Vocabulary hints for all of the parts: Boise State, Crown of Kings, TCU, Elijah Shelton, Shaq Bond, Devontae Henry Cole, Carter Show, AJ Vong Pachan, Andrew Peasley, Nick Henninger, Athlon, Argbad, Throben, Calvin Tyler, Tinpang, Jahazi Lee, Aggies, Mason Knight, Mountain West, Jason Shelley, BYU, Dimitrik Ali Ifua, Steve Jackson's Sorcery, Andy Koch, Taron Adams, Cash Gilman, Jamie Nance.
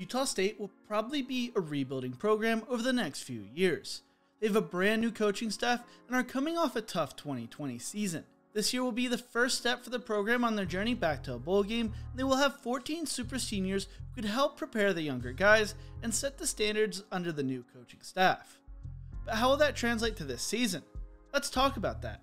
Utah State will probably be a rebuilding program over the next few years. They have a brand new coaching staff and are coming off a tough 2020 season. This year will be the first step for the program on their journey back to a bowl game, and they will have 14 super seniors who could help prepare the younger guys and set the standards under the new coaching staff. But how will that translate to this season? Let's talk about that.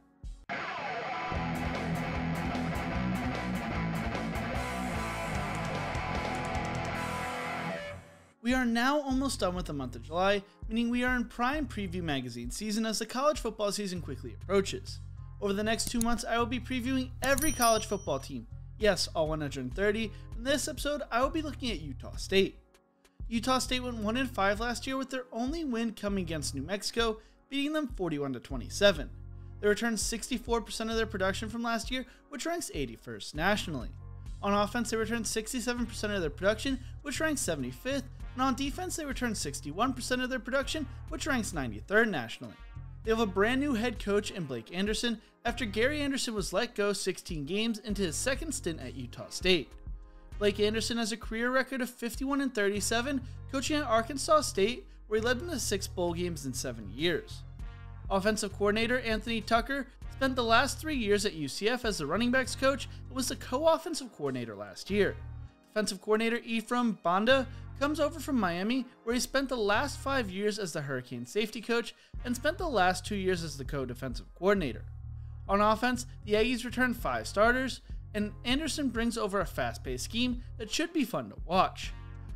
We are now almost done with the month of July, meaning we are in prime preview magazine season as the college football season quickly approaches. Over the next 2 months, I will be previewing every college football team. Yes, all 130. In this episode, I will be looking at Utah State. Utah State went 1-5 last year, with their only win coming against New Mexico, beating them 41-27. They returned 64% of their production from last year, which ranks 81st nationally. On offense, they returned 67% of their production, which ranks 75th, and on defense, they returned 61% of their production, which ranks 93rd nationally. They have a brand new head coach in Blake Anderson after Gary Anderson was let go 16 games into his second stint at Utah State. Blake Anderson has a career record of 51-37, coaching at Arkansas State, where he led them to 6 bowl games in 7 years. Offensive coordinator Anthony Tucker spent the last 3 years at UCF as the running backs coach and was the co-offensive coordinator last year. Defensive coordinator Ephraim Banda comes over from Miami, where he spent the last 5 years as the Hurricane safety coach and spent the last 2 years as the co-defensive coordinator. On offense, the Aggies return 5 starters, and Anderson brings over a fast-paced scheme that should be fun to watch.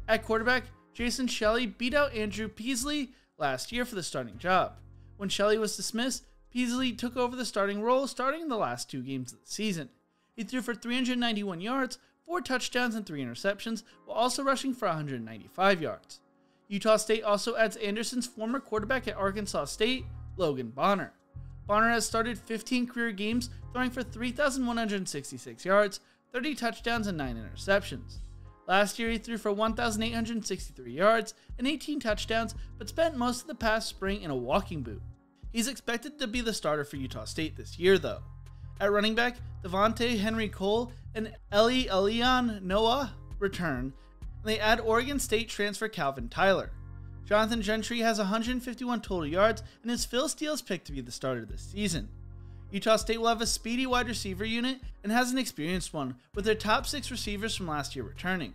At quarterback, Jason Shelley beat out Andrew Peasley last year for the starting job. When Shelley was dismissed, Peasley took over the starting role, starting the last 2 games of the season. He threw for 391 yards, 4 touchdowns, and 3 interceptions, while also rushing for 195 yards. Utah State also adds Anderson's former quarterback at Arkansas State, Logan Bonner. Bonner has started 15 career games, throwing for 3,166 yards, 30 touchdowns, and 9 interceptions. Last year, he threw for 1,863 yards and 18 touchdowns, but spent most of the past spring in a walking boot. He's expected to be the starter for Utah State this year, though. At running back, Devontae Henry Cole and Ellie Elion Noah return, and they add Oregon State transfer Calvin Tyler. Jonathan Gentry has 151 total yards and is Phil Steele's pick to be the starter this season. Utah State will have a speedy wide receiver unit and has an experienced one, with their top 6 receivers from last year returning.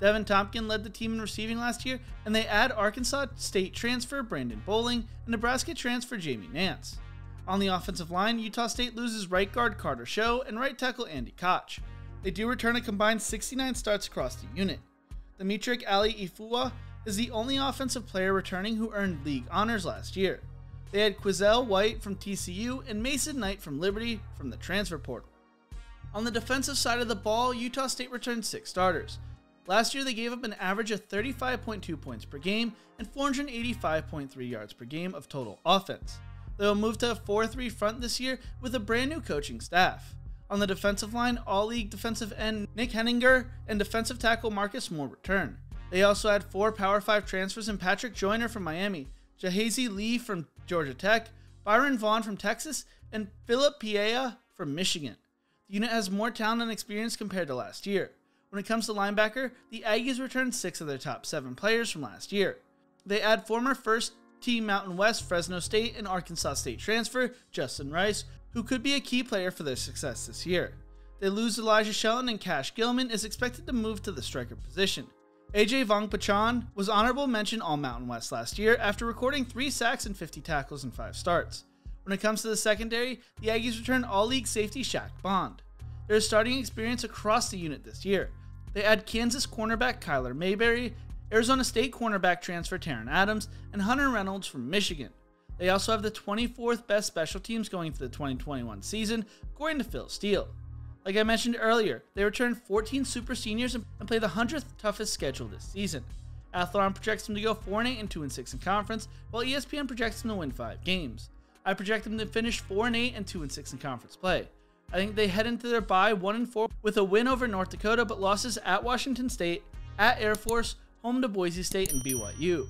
Devin Tompkins led the team in receiving last year, and they add Arkansas State transfer Brandon Bowling and Nebraska transfer Jamie Nance. On the offensive line, Utah State loses right guard Carter Show and right tackle Andy Koch. They do return a combined 69 starts across the unit. Dimitrik Ali Ifua is the only offensive player returning who earned league honors last year. They had Quizelle White from TCU and Mason Knight from Liberty from the transfer portal. On the defensive side of the ball, Utah State returned 6 starters. Last year, they gave up an average of 35.2 points per game and 485.3 yards per game of total offense. They will move to a 4-3 front this year with a brand new coaching staff. On the defensive line, all-league defensive end Nick Henninger and defensive tackle Marcus Moore return. They also had 4 Power 5 transfers in Patrick Joyner from Miami, Jahazi Lee from Georgia Tech, Byron Vaughn from Texas, and Philip Pia from Michigan. The unit has more talent and experience compared to last year. When it comes to linebacker, the Aggies returned 6 of their top 7 players from last year. They add former first-team Mountain West, Fresno State, and Arkansas State transfer Justin Rice, who could be a key player for their success this year. They lose Elijah Shelton, and Cash Gilman is expected to move to the striker position. AJ Vong Pachan was honorable mention all Mountain West last year after recording 3 sacks and 50 tackles in 5 starts. When it comes to the secondary, the Aggies return all-league safety Shaq Bond. There is starting experience across the unit this year. They add Kansas cornerback Kyler Mayberry, Arizona State cornerback transfer Taron Adams, and Hunter Reynolds from Michigan. They also have the 24th best special teams going into the 2021 season, according to Phil Steele. Like I mentioned earlier, they return 14 super seniors and play the 100th toughest schedule this season. Athlon projects them to go 4-8 and 2-6 in conference, while ESPN projects them to win 5 games. I project them to finish 4-8 and 2-6 in conference play. I think they head into their bye 1-4 with a win over North Dakota, but losses at Washington State, at Air Force, home to Boise State, and BYU.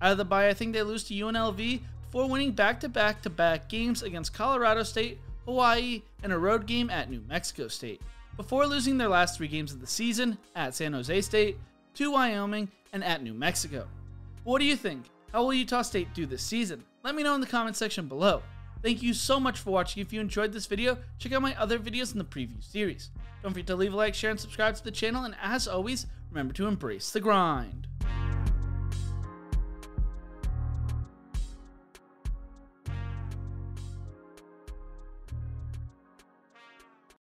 Out of the bye, I think they lose to UNLV before winning back-to-back games against Colorado State, Hawaii, and a road game at New Mexico State, before losing their last 3 games of the season at San Jose State, to Wyoming, and at New Mexico. What do you think? How will Utah State do this season? Let me know in the comment section below. Thank you so much for watching. If you enjoyed this video, check out my other videos in the preview series. Don't forget to leave a like, share, and subscribe to the channel. And as always, remember to embrace the grind.